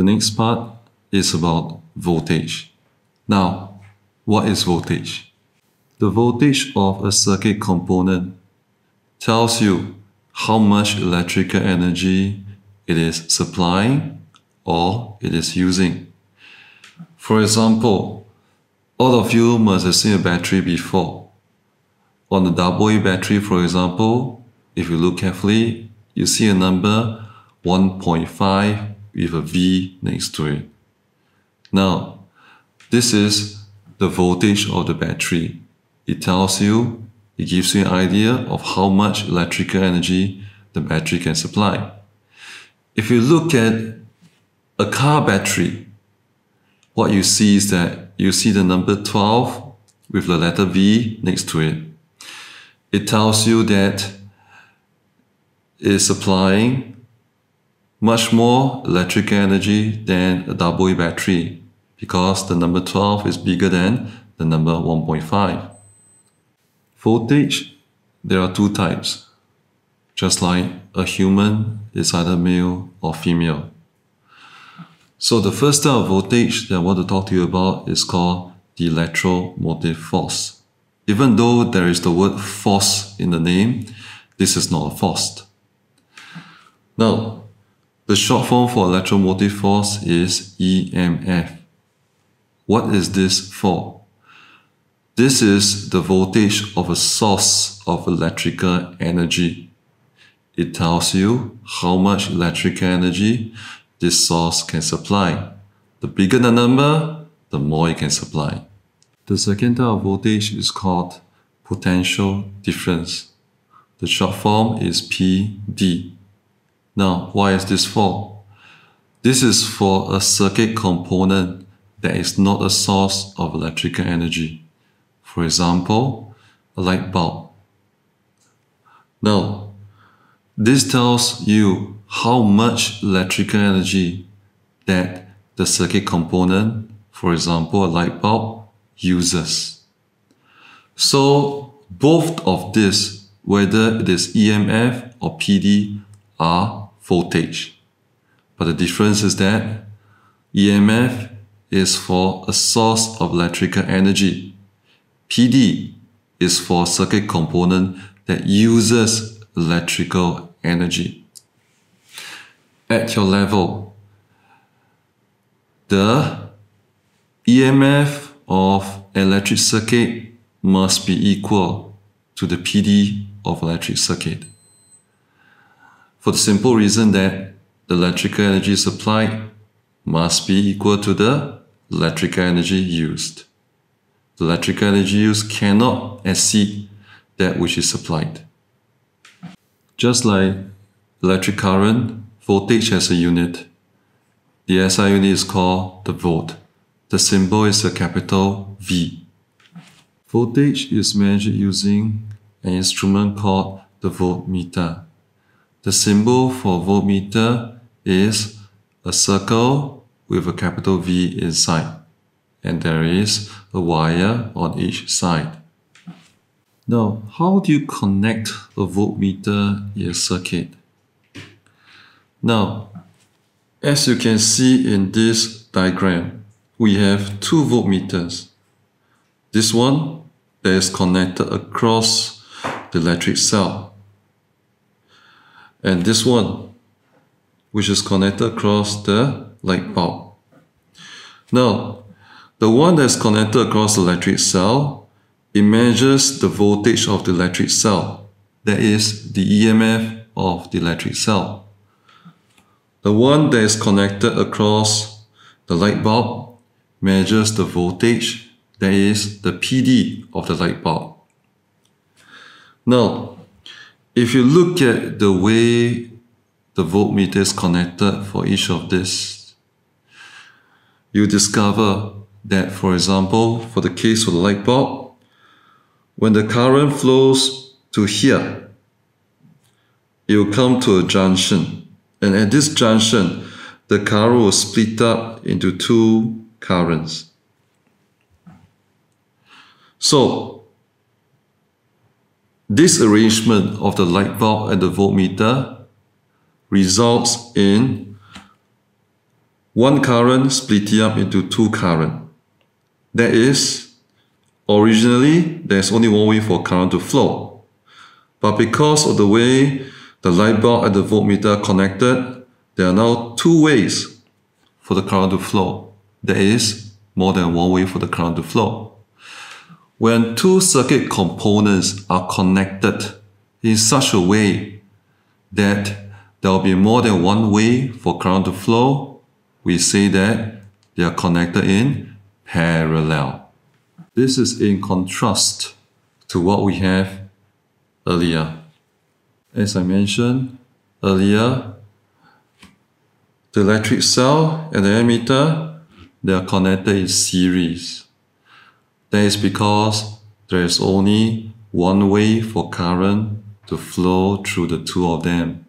The next part is about voltage. Now, what is voltage? The voltage of a circuit component tells you how much electrical energy it is supplying or it is using. For example, all of you must have seen a battery before. On the AA battery, for example, if you look carefully, you see a number 1.5 with a V next to it. Now, this is the voltage of the battery. It tells you, it gives you an idea of how much electrical energy the battery can supply. If you look at a car battery, what you see is that you see the number 12 with the letter V next to it. It tells you that it is supplying much more electrical energy than a AA battery because the number 12 is bigger than the number 1.5. Voltage, there are two types, just like a human is either male or female. So the first type of voltage that I want to talk to you about is called the electromotive force. Even though there is the word force in the name, this is not a force. Now, the short form for electromotive force is EMF. What is this for? This is the voltage of a source of electrical energy. It tells you how much electrical energy this source can supply. The bigger the number, the more it can supply. The second type of voltage is called potential difference. The short form is PD. Now, why is this for? This is for a circuit component that is not a source of electrical energy. For example, a light bulb. Now, this tells you how much electrical energy that the circuit component, for example, a light bulb, uses. So both of this, whether it is EMF or PD, are voltage. But the difference is that EMF is for a source of electrical energy. PD is for a circuit component that uses electrical energy. At your level, the EMF of electric circuit must be equal to the PD of electric circuit, for the simple reason that the electrical energy supplied must be equal to the electrical energy used. The electrical energy used cannot exceed that which is supplied. Just like electric current, voltage has a unit. The SI unit is called the volt. The symbol is a capital V. Voltage is measured using an instrument called the voltmeter. The symbol for voltmeter is a circle with a capital V inside, and there is a wire on each side. Now, how do you connect a voltmeter in a circuit? Now, as you can see in this diagram, we have two voltmeters. This one that is connected across the electric cell, and this one which is connected across the light bulb. Now, the one that is connected across the electric cell, it measures the voltage of the electric cell, that is the EMF of the electric cell. The one that is connected across the light bulb measures the voltage, that is the PD of the light bulb. Now, if you look at the way the voltmeter is connected for each of this, you discover that, for example, for the case of the light bulb, when the current flows to here, it will come to a junction. And at this junction, the current will split up into two currents. So, this arrangement of the light bulb and the voltmeter results in one current split it up into two current. That is, originally there's only one way for current to flow, but because of the way the light bulb and the voltmeter are connected, there are now two ways for the current to flow. There is more than one way for the current to flow. When two circuit components are connected in such a way that there will be more than one way for current to flow, we say that they are connected in parallel. This is in contrast to what we have earlier. As I mentioned earlier, the electric cell and the ammeter, they are connected in series. That is because there is only one way for current to flow through the two of them.